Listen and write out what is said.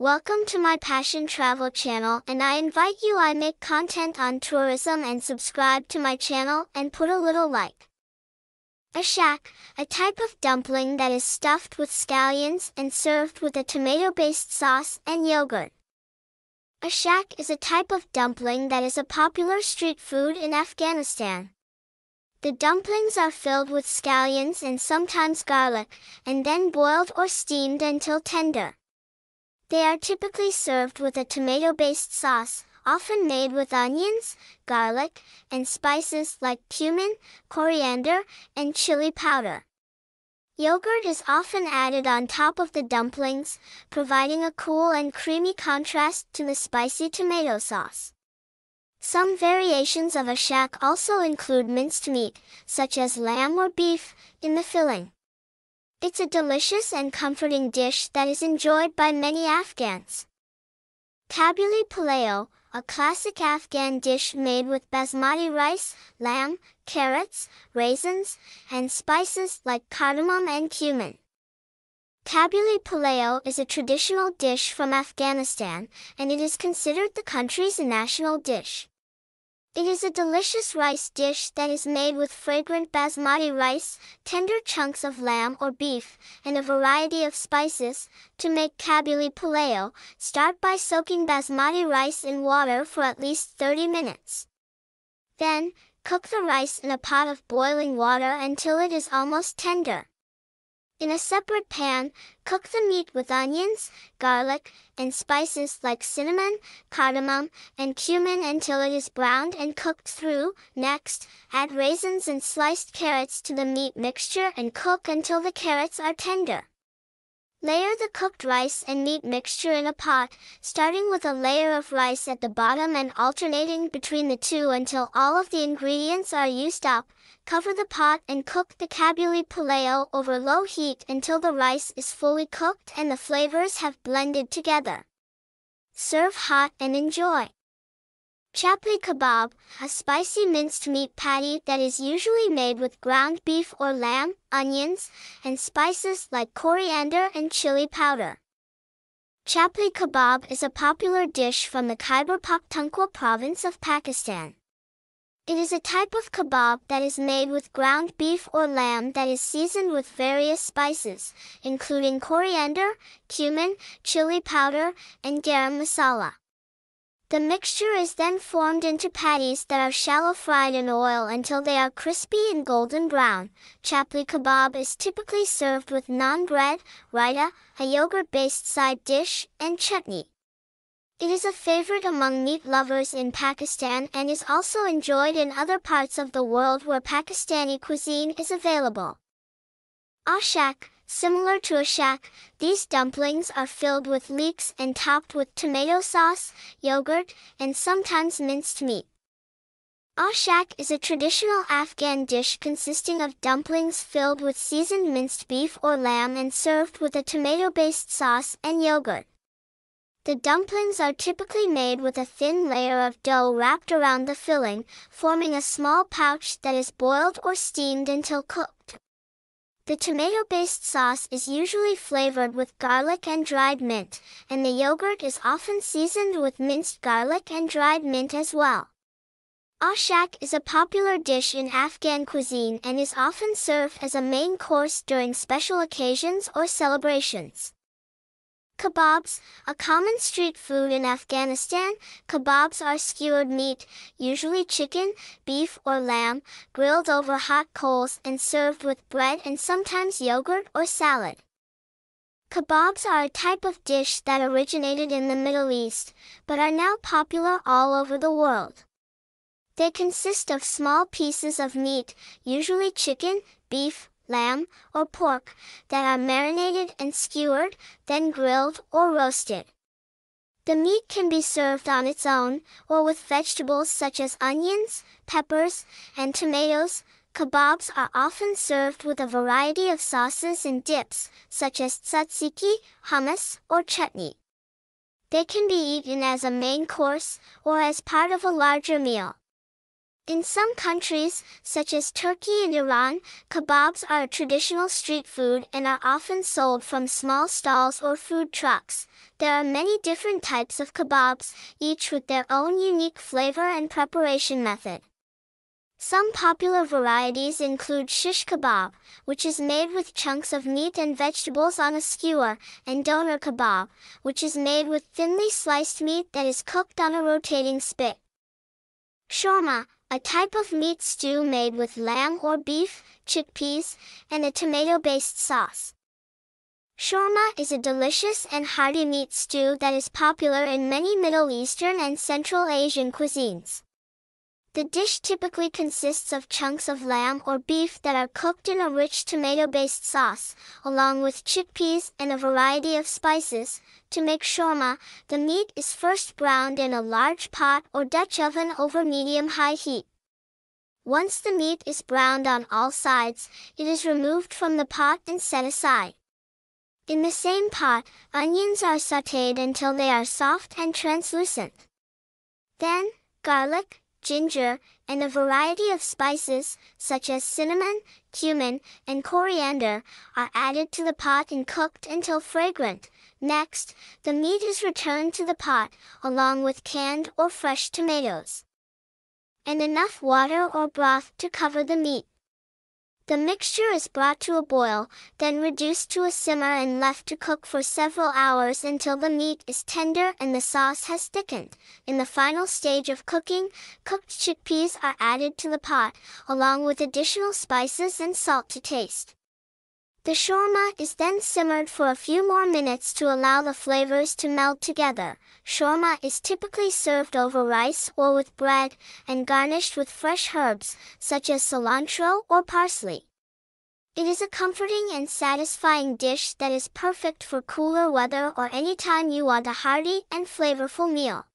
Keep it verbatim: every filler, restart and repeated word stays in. Welcome to my Passion Travel channel, and I invite you I make content on tourism and subscribe to my channel and put a little like. Ashak, a type of dumpling that is stuffed with scallions and served with a tomato-based sauce and yogurt. Ashak is a type of dumpling that is a popular street food in Afghanistan. The dumplings are filled with scallions and sometimes garlic, and then boiled or steamed until tender. They are typically served with a tomato-based sauce, often made with onions, garlic, and spices like cumin, coriander, and chili powder. Yogurt is often added on top of the dumplings, providing a cool and creamy contrast to the spicy tomato sauce. Some variations of ashak also include minced meat, such as lamb or beef, in the filling. It's a delicious and comforting dish that is enjoyed by many Afghans. Kabuli pulao, a classic Afghan dish made with basmati rice, lamb, carrots, raisins, and spices like cardamom and cumin. Kabuli pulao is a traditional dish from Afghanistan, and it is considered the country's national dish. It is a delicious rice dish that is made with fragrant basmati rice, tender chunks of lamb or beef, and a variety of spices. To make kabuli pulao, start by soaking basmati rice in water for at least thirty minutes. Then, cook the rice in a pot of boiling water until it is almost tender. In a separate pan, cook the meat with onions, garlic, and spices like cinnamon, cardamom, and cumin until it is browned and cooked through. Next, add raisins and sliced carrots to the meat mixture and cook until the carrots are tender. Layer the cooked rice and meat mixture in a pot, starting with a layer of rice at the bottom and alternating between the two until all of the ingredients are used up. Cover the pot and cook the kabuli pulao over low heat until the rice is fully cooked and the flavors have blended together. Serve hot and enjoy. Chapli kebab, a spicy minced meat patty that is usually made with ground beef or lamb, onions, and spices like coriander and chili powder. Chapli kebab is a popular dish from the Khyber Pakhtunkhwa province of Pakistan. It is a type of kebab that is made with ground beef or lamb that is seasoned with various spices, including coriander, cumin, chili powder, and garam masala. The mixture is then formed into patties that are shallow fried in oil until they are crispy and golden brown. Chapli kebab is typically served with naan bread, raita, a yogurt-based side dish, and chutney. It is a favorite among meat lovers in Pakistan and is also enjoyed in other parts of the world where Pakistani cuisine is available. Ashak, similar to ashak, these dumplings are filled with leeks and topped with tomato sauce, yogurt, and sometimes minced meat. Ashak is a traditional Afghan dish consisting of dumplings filled with seasoned minced beef or lamb and served with a tomato-based sauce and yogurt. The dumplings are typically made with a thin layer of dough wrapped around the filling, forming a small pouch that is boiled or steamed until cooked. The tomato-based sauce is usually flavored with garlic and dried mint, and the yogurt is often seasoned with minced garlic and dried mint as well. Ashak is a popular dish in Afghan cuisine and is often served as a main course during special occasions or celebrations. Kebabs, a common street food in Afghanistan. Kebabs are skewered meat, usually chicken, beef or lamb, grilled over hot coals and served with bread and sometimes yogurt or salad. Kebabs are a type of dish that originated in the Middle East, but are now popular all over the world. They consist of small pieces of meat, usually chicken, beef, lamb, or pork, that are marinated and skewered, then grilled or roasted. The meat can be served on its own, or with vegetables such as onions, peppers, and tomatoes. Kebabs are often served with a variety of sauces and dips, such as tzatziki, hummus, or chutney. They can be eaten as a main course, or as part of a larger meal. In some countries, such as Turkey and Iran, kebabs are a traditional street food and are often sold from small stalls or food trucks. There are many different types of kebabs, each with their own unique flavor and preparation method. Some popular varieties include shish kebab, which is made with chunks of meat and vegetables on a skewer, and doner kebab, which is made with thinly sliced meat that is cooked on a rotating spit. Shorma, a type of meat stew made with lamb or beef, chickpeas, and a tomato-based sauce. Shorma is a delicious and hearty meat stew that is popular in many Middle Eastern and Central Asian cuisines. The dish typically consists of chunks of lamb or beef that are cooked in a rich tomato-based sauce, along with chickpeas and a variety of spices. To make shorma, the meat is first browned in a large pot or Dutch oven over medium-high heat. Once the meat is browned on all sides, it is removed from the pot and set aside. In the same pot, onions are sautéed until they are soft and translucent. Then, garlic, ginger, and a variety of spices, such as cinnamon, cumin, and coriander, are added to the pot and cooked until fragrant. Next, the meat is returned to the pot, along with canned or fresh tomatoes, and enough water or broth to cover the meat. The mixture is brought to a boil, then reduced to a simmer and left to cook for several hours until the meat is tender and the sauce has thickened. In the final stage of cooking, cooked chickpeas are added to the pot, along with additional spices and salt to taste. The shorma is then simmered for a few more minutes to allow the flavors to meld together. Shorma is typically served over rice or with bread, and garnished with fresh herbs, such as cilantro or parsley. It is a comforting and satisfying dish that is perfect for cooler weather or any time you want a hearty and flavorful meal.